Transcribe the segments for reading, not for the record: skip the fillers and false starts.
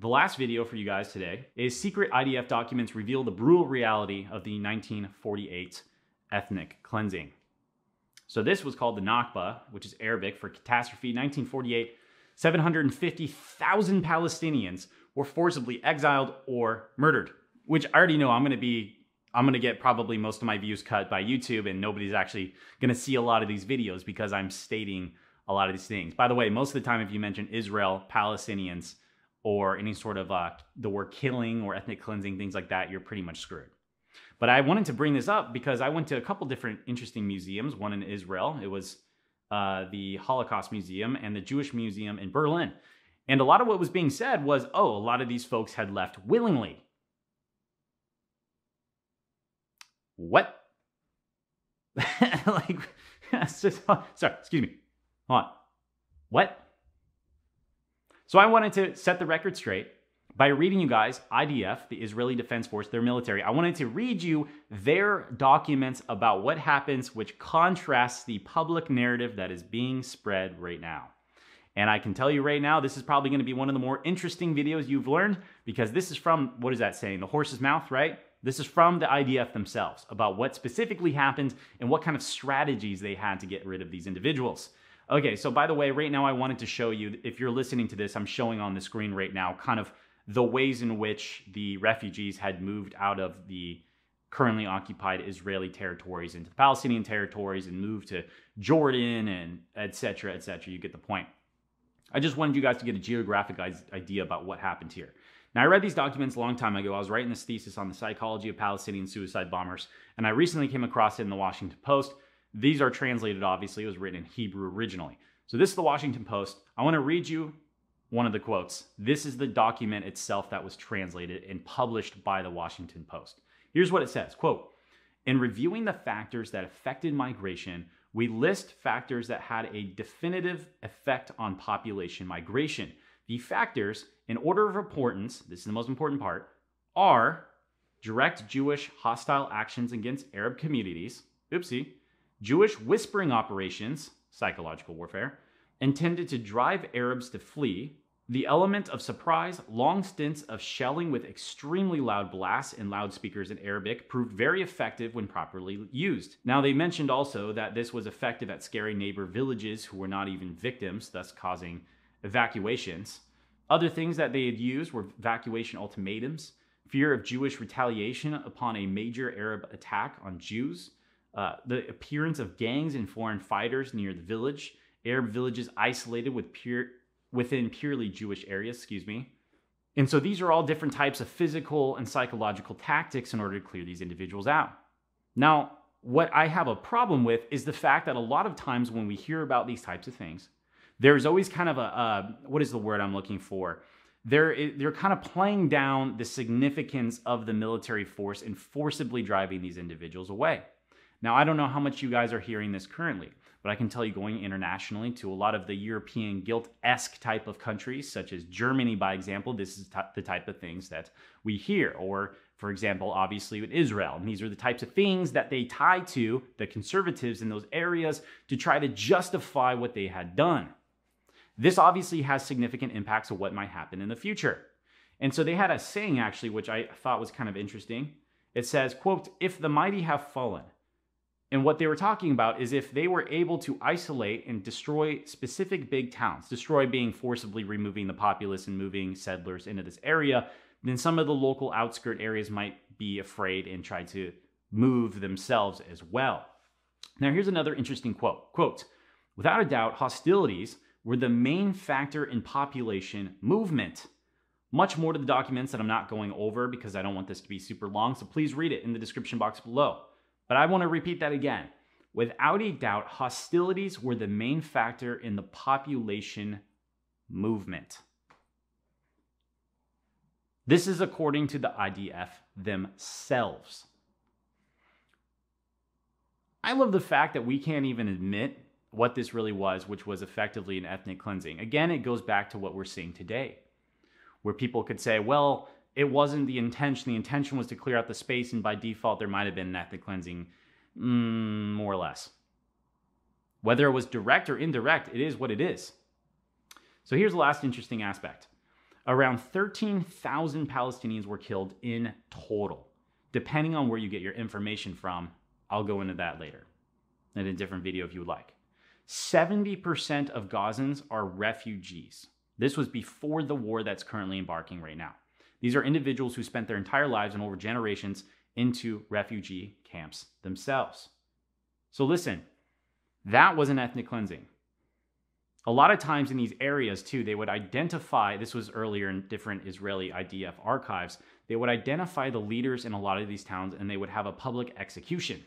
The last video for you guys today is secret IDF documents reveal the brutal reality of the 1948 ethnic cleansing. So this was called the Nakba, which is Arabic for catastrophe. 1948, 750,000 Palestinians were forcibly exiled or murdered, which I already know I'm going to get probably most of my views cut by YouTube, and nobody's actually going to see a lot of these videos because I'm stating a lot of these things. By the way, most of the time if you mention Israel, Palestinians, or any sort of the word killing or ethnic cleansing, things like that, you're pretty much screwed. But I wanted to bring this up because I went to a couple different interesting museums, one in Israel. It was the Holocaust Museum and the Jewish Museum in Berlin. And a lot of what was being said was, oh, a lot of these folks had left willingly. What? Like, sorry, excuse me. Hold on. What? So I wanted to set the record straight by reading you guys IDF, the Israeli Defense Force, their military. I wanted to read you their documents about what happens, which contrasts the public narrative that is being spread right now. And I can tell you right now, this is probably going to be one of the more interesting videos you've learned, because this is from, what is that saying? The horse's mouth, right? This is from the IDF themselves about what specifically happened and what kind of strategies they had to get rid of these individuals. Okay, so by the way, right now I wanted to show you, if you're listening to this, I'm showing on the screen right now kind of the ways in which the refugees had moved out of the currently occupied Israeli territories into the Palestinian territories and moved to Jordan and et cetera, you get the point. I just wanted you guys to get a geographic idea about what happened here. Now, I read these documents a long time ago. I was writing this thesis on the psychology of Palestinian suicide bombers, and I recently came across it in the Washington Post. These are translated, obviously. It was written in Hebrew originally. So this is the Washington Post. I want to read you one of the quotes. This is the document itself that was translated and published by the Washington Post. Here's what it says, quote, "In reviewing the factors that affected migration, we list factors that had a definitive effect on population migration. The factors, in order of importance," this is the most important part, "are direct Jewish hostile actions against Arab communities," oopsie, "Jewish whispering operations," psychological warfare, "intended to drive Arabs to flee, the element of surprise, long stints of shelling with extremely loud blasts and loudspeakers in Arabic proved very effective when properly used." Now, they mentioned also that this was effective at scaring neighbor villages who were not even victims, thus causing evacuations. Other things that they had used were evacuation ultimatums, fear of Jewish retaliation upon a major Arab attack on Jews, the appearance of gangs and foreign fighters near the village, Arab villages isolated with within purely Jewish areas, excuse me. And so these are all different types of physical and psychological tactics in order to clear these individuals out. Now, what I have a problem with is the fact that a lot of times when we hear about these types of things, there's always kind of a, what is the word I'm looking for? They're kind of playing down the significance of the military force and forcibly driving these individuals away. Now, I don't know how much you guys are hearing this currently, but I can tell you going internationally to a lot of the European guilt-esque type of countries, such as Germany, by example, this is the type of things that we hear. Or, for example, obviously with Israel. And these are the types of things that they tie to the conservatives in those areas to try to justify what they had done. This obviously has significant impacts of what might happen in the future. And so they had a saying, actually, which I thought was kind of interesting. It says, quote, "If the mighty have fallen," and what they were talking about is if they were able to isolate and destroy specific big towns, destroy being forcibly removing the populace and moving settlers into this area, then some of the local outskirt areas might be afraid and try to move themselves as well. Now, here's another interesting quote. Quote, "Without a doubt, hostilities were the main factor in population movement." Much more to the documents that I'm not going over because I don't want this to be super long, so please read it in the description box below. But I want to repeat that again. Without a doubt, hostilities were the main factor in the population movement. This is according to the IDF themselves. I love the fact that we can't even admit what this really was, which was effectively an ethnic cleansing. Again, it goes back to what we're seeing today, where people could say, well, it wasn't the intention. The intention was to clear out the space, and by default, there might have been an ethnic cleansing, more or less. Whether it was direct or indirect, it is what it is. So here's the last interesting aspect. Around 13,000 Palestinians were killed in total. Depending on where you get your information from, I'll go into that later in a different video if you would like. 70% of Gazans are refugees. This was before the war that's currently embarking right now. These are individuals who spent their entire lives and over generations into refugee camps themselves. So listen, that was an ethnic cleansing. A lot of times in these areas too, they would identify, this was earlier in different Israeli IDF archives, they would identify the leaders in a lot of these towns and they would have a public execution.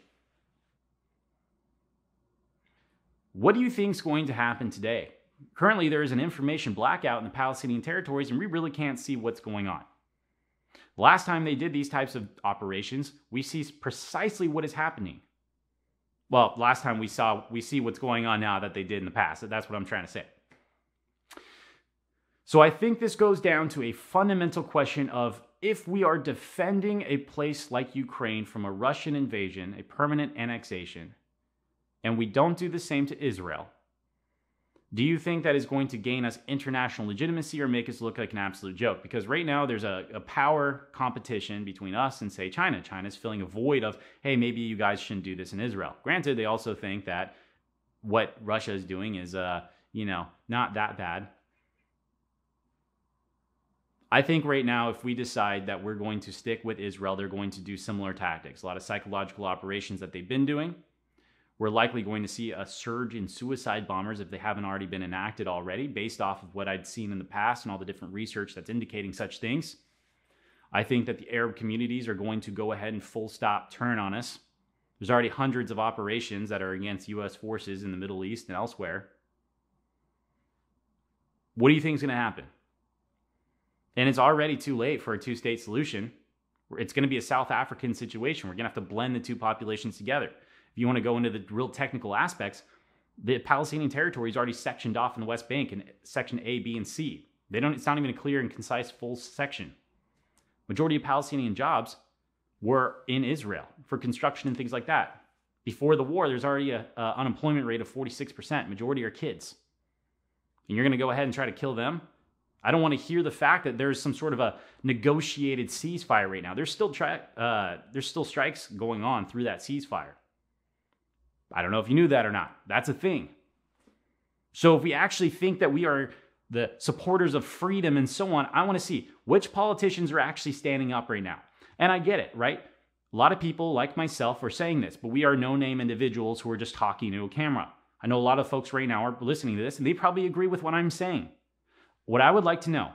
What do you think is going to happen today? Currently, there is an information blackout in the Palestinian territories and we really can't see what's going on. Last time they did these types of operations, we see precisely what is happening. Well, last time we see what's going on now that they did in the past. That's what I'm trying to say. So I think this goes down to a fundamental question of if we are defending a place like Ukraine from a Russian invasion, a permanent annexation, and we don't do the same to Israel, do you think that is going to gain us international legitimacy or make us look like an absolute joke? Because right now there's a power competition between us and, say, China. China's filling a void of, hey, maybe you guys shouldn't do this in Israel. Granted, they also think that what Russia is doing is, not that bad. I think right now, if we decide that we're going to stick with Israel, they're going to do similar tactics. A lot of psychological operations that they've been doing. We're likely going to see a surge in suicide bombers if they haven't already been enacted already, based off of what I'd seen in the past and all the different research that's indicating such things. I think that the Arab communities are going to go ahead and full stop turn on us. There's already hundreds of operations that are against U.S. forces in the Middle East and elsewhere. What do you think is going to happen? And it's already too late for a two-state solution. It's going to be a South African situation. We're going to have to blend the two populations together. If you want to go into the real technical aspects, the Palestinian territory is already sectioned off in the West Bank in section A, B, and C. It's not even a clear and concise full section. Majority of Palestinian jobs were in Israel for construction and things like that. Before the war, there's already an unemployment rate of 46%. Majority are kids. And you're going to go ahead and try to kill them? I don't want to hear the fact that there's some sort of a negotiated ceasefire right now. There's still strikes going on through that ceasefire. I don't know if you knew that or not. That's a thing. So if we actually think that we are the supporters of freedom and so on, I want to see which politicians are actually standing up right now. And I get it, right? A lot of people like myself are saying this, but we are no-name individuals who are just talking to a camera. I know a lot of folks right now are listening to this, and they probably agree with what I'm saying. What I would like to know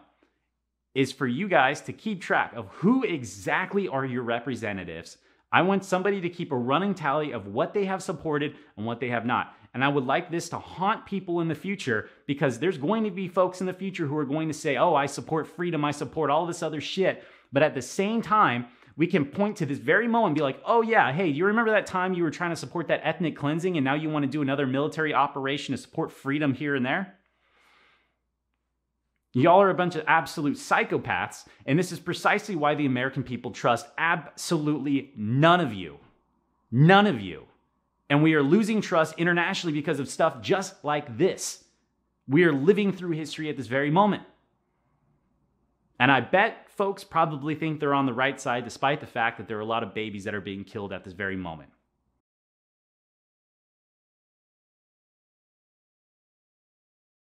is for you guys to keep track of who exactly are your representatives. I want somebody to keep a running tally of what they have supported and what they have not. And I would like this to haunt people in the future, because there's going to be folks in the future who are going to say, oh, I support freedom, I support all this other shit. But at the same time, we can point to this very moment and be like, oh yeah, hey, you remember that time you were trying to support that ethnic cleansing and now you want to do another military operation to support freedom here and there? Y'all are a bunch of absolute psychopaths, and this is precisely why the American people trust absolutely none of you. None of you. And we are losing trust internationally because of stuff just like this. We are living through history at this very moment. And I bet folks probably think they're on the right side, despite the fact that there are a lot of babies that are being killed at this very moment.